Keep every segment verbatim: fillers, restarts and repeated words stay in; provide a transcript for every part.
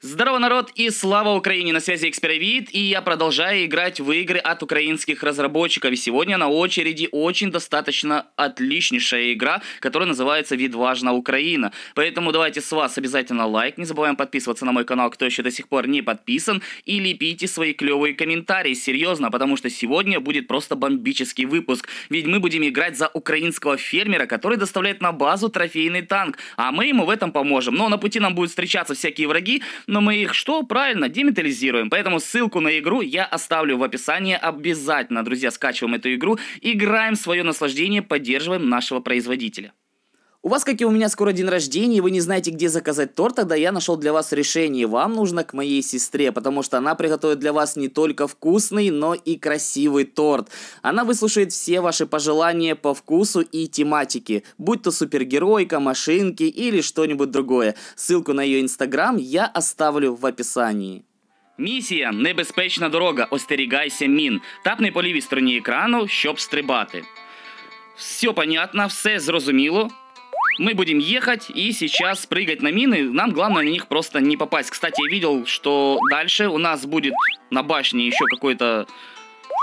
Здорово, народ, и слава Украине! На связи Експеривіт, и я продолжаю играть в игры от украинских разработчиков. И сегодня на очереди очень достаточно отличнейшая игра, которая называется «Відважна Украина». Поэтому давайте с вас обязательно лайк, не забываем подписываться на мой канал, кто еще до сих пор не подписан, и лепите свои клевые комментарии, серьезно, потому что сегодня будет просто бомбический выпуск. Ведь мы будем играть за украинского фермера, который доставляет на базу трофейный танк, а мы ему в этом поможем. Но на пути нам будут встречаться всякие враги, но мы их что? Правильно, дементализируем. Поэтому ссылку на игру я оставлю в описании. Обязательно, друзья, скачиваем эту игру, играем в свое наслаждение, поддерживаем нашего производителя. У вас, как и у меня, скоро день рождения, и вы не знаете, где заказать торт, тогда я нашел для вас решение. Вам нужно к моей сестре, потому что она приготовит для вас не только вкусный, но и красивый торт. Она выслушает все ваши пожелания по вкусу и тематике, будь то супергеройка, машинки или что-нибудь другое. Ссылку на ее инстаграм я оставлю в описании. Місія «Небезпечна дорога. Остерігайся мін». Тапни по лівій стороні екрану, щоб стрибати. Все понятно, все зрозуміло. Мы будем ехать и сейчас прыгать на мины. Нам главное на них просто не попасть. Кстати, я видел, что дальше у нас будет на башне еще какой-то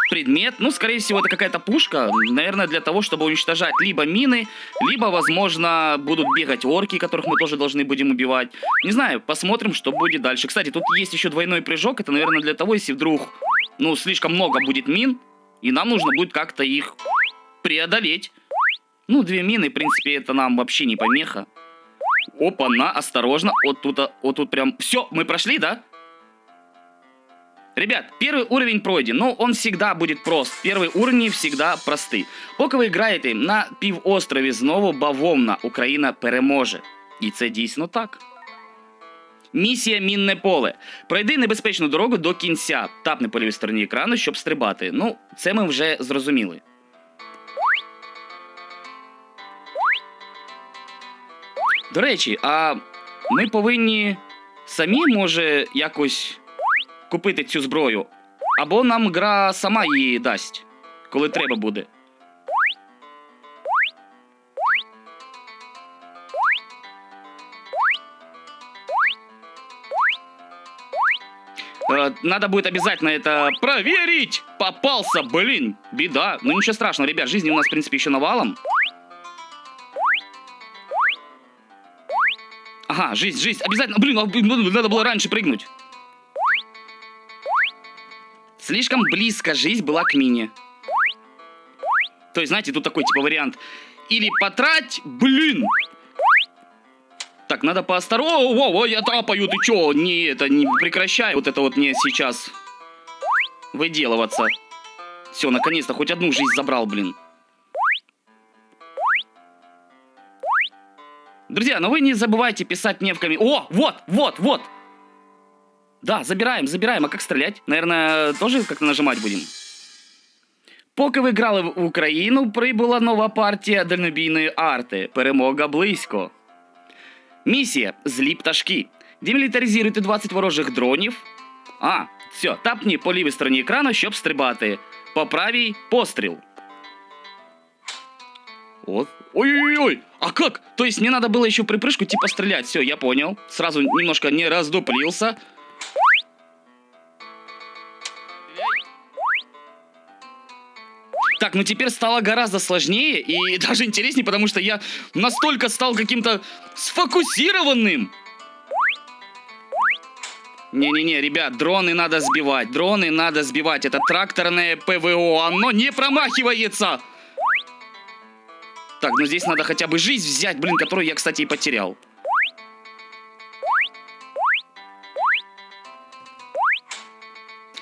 предмет. Ну, скорее всего, это какая-то пушка. Наверное, для того, чтобы уничтожать либо мины, либо, возможно, будут бегать орки, которых мы тоже должны будем убивать. Не знаю, посмотрим, что будет дальше. Кстати, тут есть еще двойной прыжок. Это, наверное, для того, если вдруг, ну, слишком много будет мин, и нам нужно будет как-то их преодолеть. Ну, две мины, в принципе, это нам вообще не помеха. Опа-на, осторожно. Вот тут, вот тут прям... Все, мы прошли, да? Ребят, первый уровень пройден, но он всегда будет прост. Первые уровни всегда просты. Поки ви граєте на півострові знову бавовна, Україна переможе. І це дійсно так. Місія «Мінне поле». Пройди небезпечну дорогу до кінця. Тапни по лівій стороні екрану, щоб стрибати. Ну, це ми вже зрозуміли. До речі, а ми повинні самі, може, якось купити цю зброю? Або нам гра сама її дасть, коли треба буде. Надо будет обязательно это проверить! Попался, блин, беда. Ну ничего страшного, ребят, жизни у нас, в принципе, еще навалом. Ага, жизнь, жизнь. Обязательно. Блин, надо было раньше прыгнуть. Слишком близко жизнь была к мине. То есть, знаете, тут такой типа вариант. Или потрать, блин. Так, надо поосторожнее. О, о, я тапаю, ты чё? Не, это, не прекращай. Вот это вот мне сейчас выделываться. Все, наконец-то хоть одну жизнь забрал, блин. Друзья, но вы не забывайте писать мне в комментариях. О, вот, вот, вот. Да, забираем, забираем. А как стрелять? Наверное, тоже как-то нажимать будем. Поки ви грали в Україну, прибула нова партія дальнобійної арти. Перемога близько. Місія «Злі пташки». Демілітаризуйте двадцять ворожих дронів. А, все, тапні по лівій стороні екрану, щоб стрибати. По правій постріл. Ой-ой-ой, а как? То есть мне надо было еще припрыжку типа стрелять. Все, я понял. Сразу немножко не раздуплился. Так, ну теперь стало гораздо сложнее и даже интереснее, потому что я настолько стал каким-то сфокусированным. Не-не-не, ребят, дроны надо сбивать. Дроны надо сбивать. Это тракторное ПВО. Оно не промахивается. Так, ну здесь надо хотя бы жизнь взять, блин, которую я, кстати, и потерял.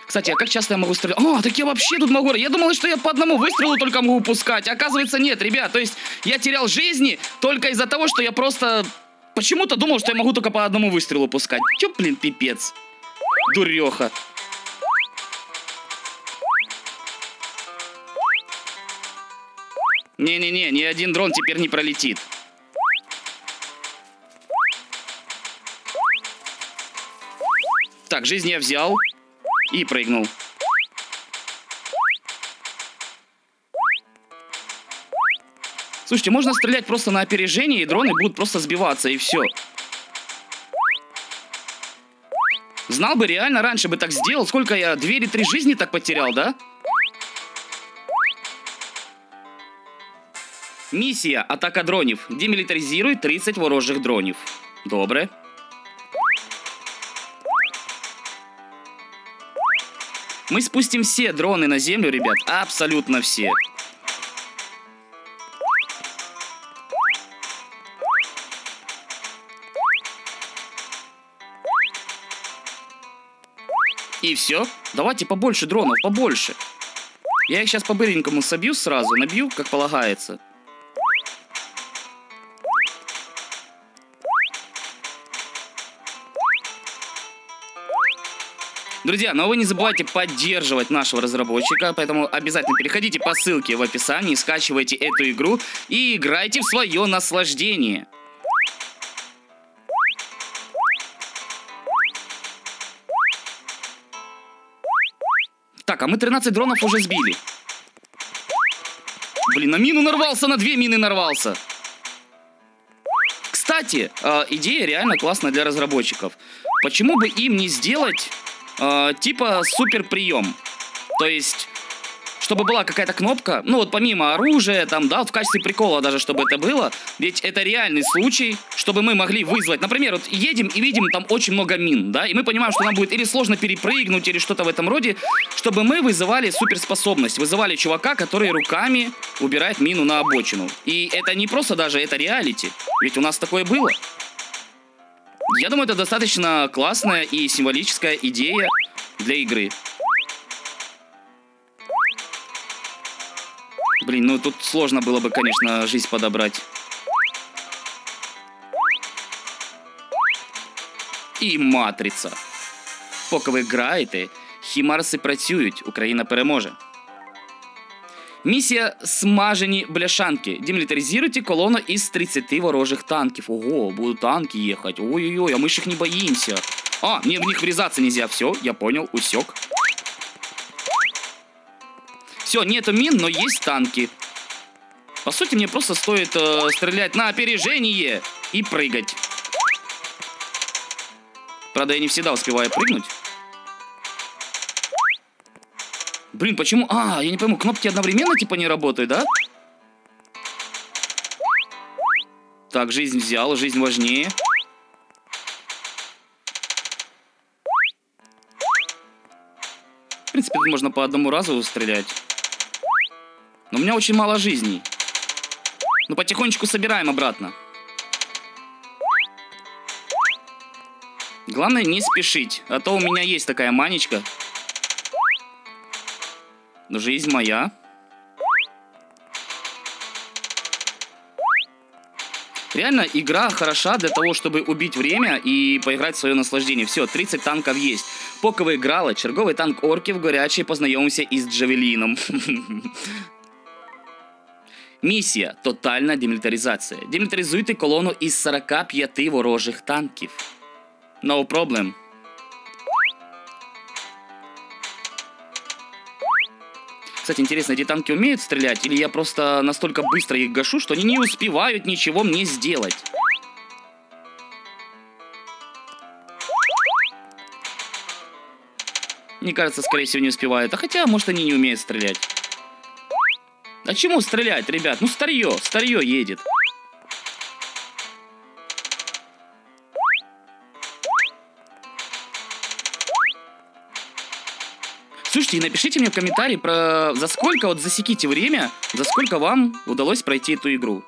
Кстати, а как часто я могу стрелять? О, так я вообще тут могу... Я думал, что я по одному выстрелу только могу пускать. Оказывается, нет, ребят. То есть я терял жизни только из-за того, что я просто... Почему-то думал, что я могу только по одному выстрелу пускать. Чё, блин, пипец. Дуреха. Не-не-не, ни один дрон теперь не пролетит. Так, жизнь я взял и прыгнул. Слушайте, можно стрелять просто на опережение, и дроны будут просто сбиваться, и все. Знал бы, реально раньше бы так сделал. Сколько я, две или три жизни так потерял, да? Миссия атака дронів. Демілітаризируй тридцять ворожих дронів. Добре. Мы спустим все дроны на землю, ребят. Абсолютно все. И все. Давайте побольше дронов, побольше. Я их сейчас по-быренькому собью сразу, набью, как полагается. Друзья, но вы не забывайте поддерживать нашего разработчика, поэтому обязательно переходите по ссылке в описании, скачивайте эту игру и играйте в свое наслаждение. Так, а мы тринадцать дронов уже сбили. Блин, на мину нарвался, на две мины нарвался. Кстати, идея реально классная для разработчиков. Почему бы им не сделать... Э, типа супер прием. То есть, чтобы была какая-то кнопка, ну вот помимо оружия, там, да, вот в качестве прикола даже, чтобы это было. Ведь это реальный случай, чтобы мы могли вызвать. Например, вот едем и видим там очень много мин, да, и мы понимаем, что нам будет или сложно перепрыгнуть, или что-то в этом роде, чтобы мы вызывали суперспособность, вызывали чувака, который руками убирает мину на обочину. И это не просто даже, это реалити. Ведь у нас такое было. Я думаю, это достаточно классная и символическая идея для игры. Блин, ну тут сложно было бы, конечно, жизнь подобрать. И матриця. Поки ви граєте, хімарси працюють, Україна переможе. Місія «Смажені бляшанки». Демилитаризируйте колонну из тридцати ворожих танків. Ого, будут танки ехать. Ой-ой-ой, а мы ж их не боимся. А, мне в них врезаться нельзя. Все, я понял, усек. Все, нету мин, но есть танки. По сути, мне просто стоит э, стрелять на опережение и прыгать. Правда, я не всегда успеваю прыгнуть. Блин, почему? А, я не пойму, кнопки одновременно типа не работают, да? Так, жизнь взял, жизнь важнее. В принципе, тут можно по одному разу стрелять. Но у меня очень мало жизней. Ну, потихонечку собираем обратно. Главное не спешить, а то у меня есть такая манечка. Жизнь моя. Реально, игра хороша для того, чтобы убить время и поиграть в свое наслаждение. Все, тридцать танков есть. Поки ви грали, черговий танк орків горячий, познайомимося із Джавеліном. Місія – тотальна демілітаризація. Демілітаризуйте колону із сорока п'яти ворожих танків. No problem. Кстати, интересно, эти танки умеют стрелять? Или я просто настолько быстро их гашу, что они не успевают ничего мне сделать? Мне кажется, скорее всего, не успевают. А хотя, может, они не умеют стрелять. А чему стрелять, ребят? Ну, старье, старье едет. Слушайте, и напишите мне в комментарии, про за сколько, вот засеките время, за сколько вам удалось пройти эту игру.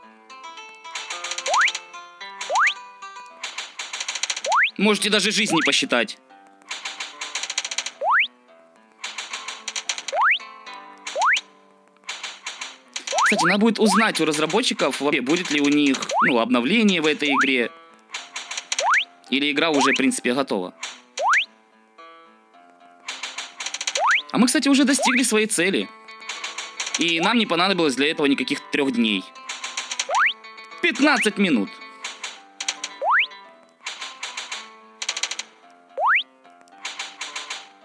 Можете даже жизни посчитать. Кстати, надо будет узнать у разработчиков, будет ли у них, ну, обновление в этой игре. Или игра уже, в принципе, готова. А мы, кстати, уже достигли своей цели. И нам не понадобилось для этого никаких трех дней. пятнадцать минут.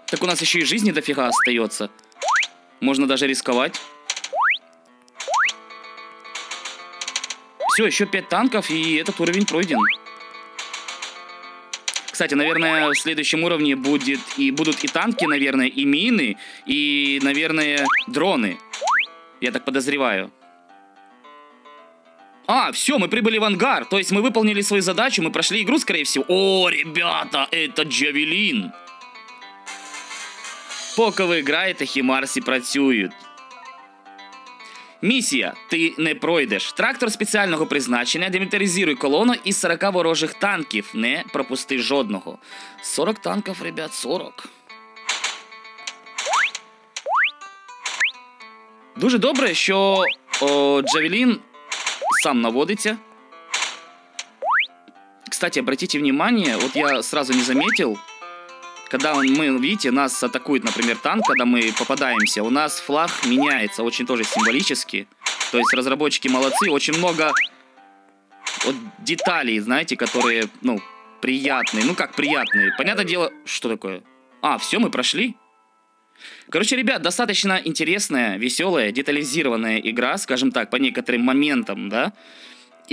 Так у нас еще и жизни дофига остается. Можно даже рисковать. Все, еще пять танков, и этот уровень пройден. Кстати, наверное, в следующем уровне будет и, будут и танки, наверное, и мины, и, наверное, дроны. Я так подозреваю. А, все, мы прибыли в ангар. То есть мы выполнили свою задачу, мы прошли игру, скорее всего. О, ребята, это Джавелін. Поки ви граєте, Хімарсі працюють. Місія. Ти не пройдеш. Трактор спеціального призначення. Демілітаризуй колону із сорока ворожих танків. Не пропусти жодного. сорок танків, ребят, сорок. Дуже добре, що о, Джавелін сам наводиться. Кстати, обратите внимание, вот я сразу не заметил. Когда мы, видите, нас атакует, например, танк, когда мы попадаемся, у нас флаг меняется, очень тоже символически. То есть разработчики молодцы, очень много вот деталей, знаете, которые, ну, приятные. Ну, как приятные. Понятное дело, что такое? А, все, мы прошли. Короче, ребят, достаточно интересная, веселая, детализированная игра, скажем так, по некоторым моментам, да?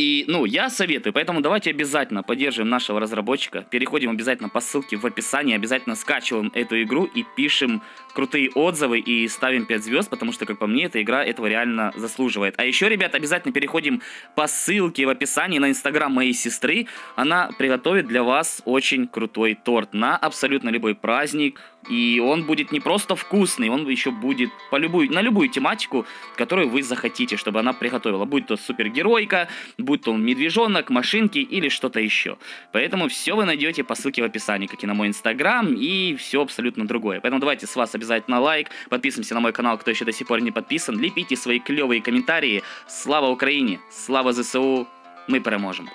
И, ну, я советую, поэтому давайте обязательно поддержим нашего разработчика, переходим обязательно по ссылке в описании, обязательно скачиваем эту игру и пишем крутые отзывы и ставим пять звезд, потому что, как по мне, эта игра этого реально заслуживает. А еще, ребят, обязательно переходим по ссылке в описании на инстаграм моей сестры, она приготовит для вас очень крутой торт на абсолютно любой праздник. И он будет не просто вкусный, он еще будет по любую, на любую тематику, которую вы захотите, чтобы она приготовила. Будь то супергеройка, будь то медвежонок, машинки или что-то еще. Поэтому все вы найдете по ссылке в описании, как и на мой инстаграм, и все абсолютно другое. Поэтому давайте с вас обязательно лайк, подписываемся на мой канал, кто еще до сих пор не подписан, лепите свои клевые комментарии. Слава Украине, слава ЗСУ, мы переможем.